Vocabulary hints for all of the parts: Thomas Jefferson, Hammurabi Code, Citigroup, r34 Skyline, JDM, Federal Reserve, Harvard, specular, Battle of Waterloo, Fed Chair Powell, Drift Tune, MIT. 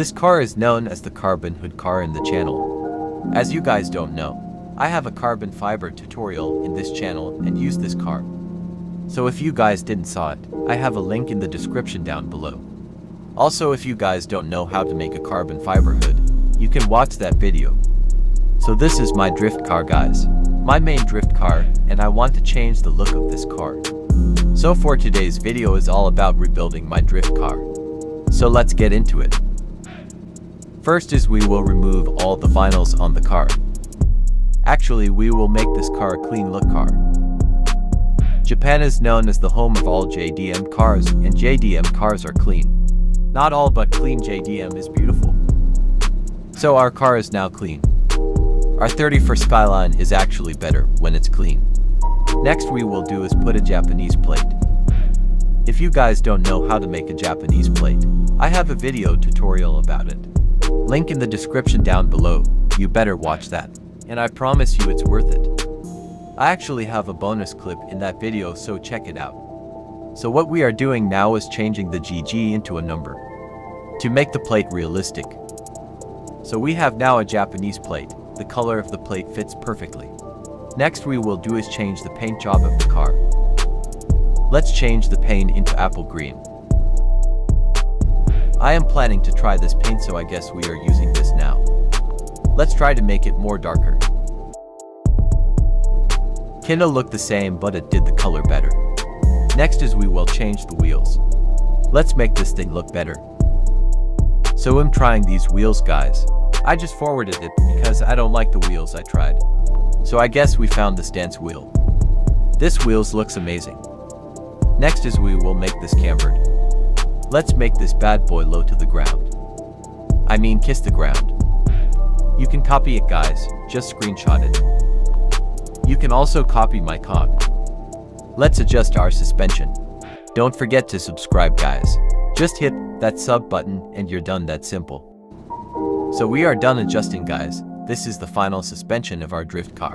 This car is known as the carbon hood car in the channel. As you guys don't know, I have a carbon fiber tutorial in this channel and use this car. So if you guys didn't saw it, I have a link in the description down below. Also, if you guys don't know how to make a carbon fiber hood, you can watch that video. So this is my drift car, guys. My main drift car, and I want to change the look of this car. So for today's video is all about rebuilding my drift car. So let's get into it. First is we will remove all the vinyls on the car. Actually, we will make this car a clean look car. Japan is known as the home of all JDM cars, and JDM cars are clean. Not all, but clean JDM is beautiful. So our car is now clean. Our r34 Skyline is actually better when it's clean. Next we will do is put a Japanese plate. If you guys don't know how to make a Japanese plate, I have a video tutorial about it. Link in the description down below, you better watch that, and I promise you it's worth it. I actually have a bonus clip in that video, so check it out. So what we are doing now is changing the GG into a number to make the plate realistic. So we have now a Japanese plate, the color of the plate fits perfectly. Next we will do is change the paint job of the car. Let's change the paint into apple green. I am planning to try this paint, so I guess we are using this now. Let's try to make it more darker. Kinda looked the same, but it did the color better. Next is we will change the wheels. Let's make this thing look better. So I'm trying these wheels, guys. I just forwarded it because I don't like the wheels I tried. So I guess we found this dance wheel. This wheels looks amazing. Next is we will make this cambered. Let's make this bad boy low to the ground. I mean kiss the ground. You can copy it, guys, just screenshot it. You can also copy my cog. Let's adjust our suspension. Don't forget to subscribe, guys. Just hit that sub button and you're done, that simple. So we are done adjusting, guys. This is the final suspension of our drift car.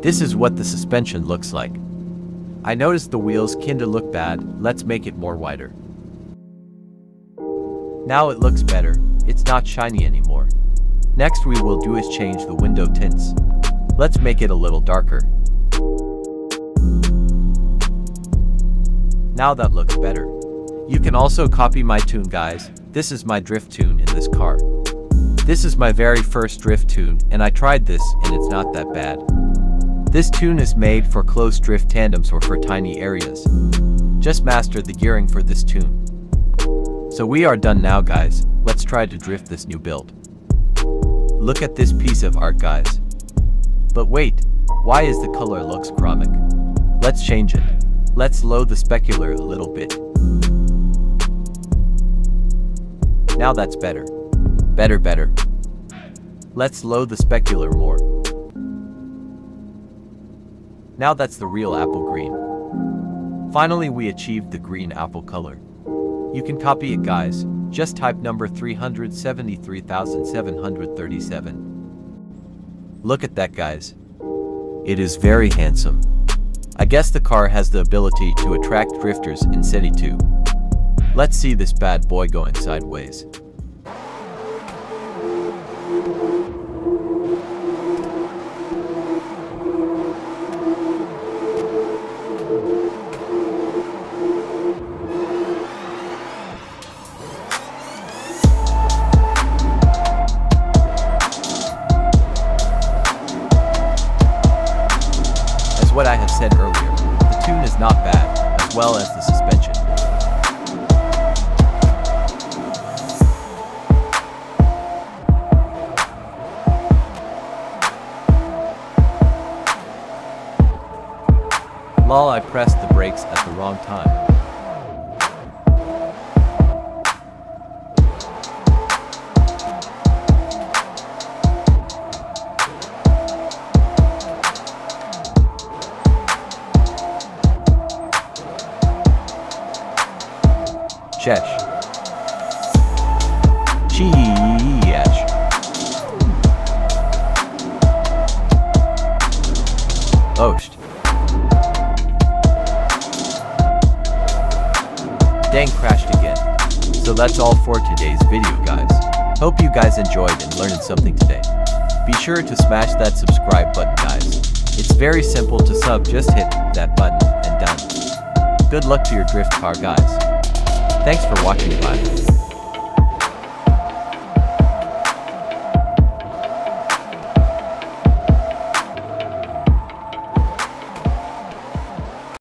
This is what the suspension looks like. I noticed the wheels kinda look bad, let's make it more wider. Now it looks better, it's not shiny anymore. Next we will do is change the window tints. Let's make it a little darker. Now that looks better. You can also copy my tune, guys. This is my drift tune in this car. This is my very first drift tune, and I tried this and it's not that bad. This tune is made for close drift tandems or for tiny areas. Just master the gearing for this tune. So we are done now, guys. Let's try to drift this new build. Look at this piece of art, guys. But wait, why is the color looks chromic? Let's change it. Let's load the specular a little bit. Now that's better. Better. Let's load the specular more. Now that's the real apple green. Finally we achieved the green apple color. You can copy it, guys, just type number 373,737. Look at that, guys. It is very handsome. I guess the car has the ability to attract drifters in city too. Let's see this bad boy going sideways. What I have said earlier, the tune is not bad, as well as the suspension. Lol, I pressed the brakes at the wrong time. Chesh. Dang, crashed again. So that's all for today's video, guys. Hope you guys enjoyed and learned something today. Be sure to smash that subscribe button, guys. It's very simple to sub, just hit that button and done. Good luck to your drift car, guys. Thanks for watching, bye.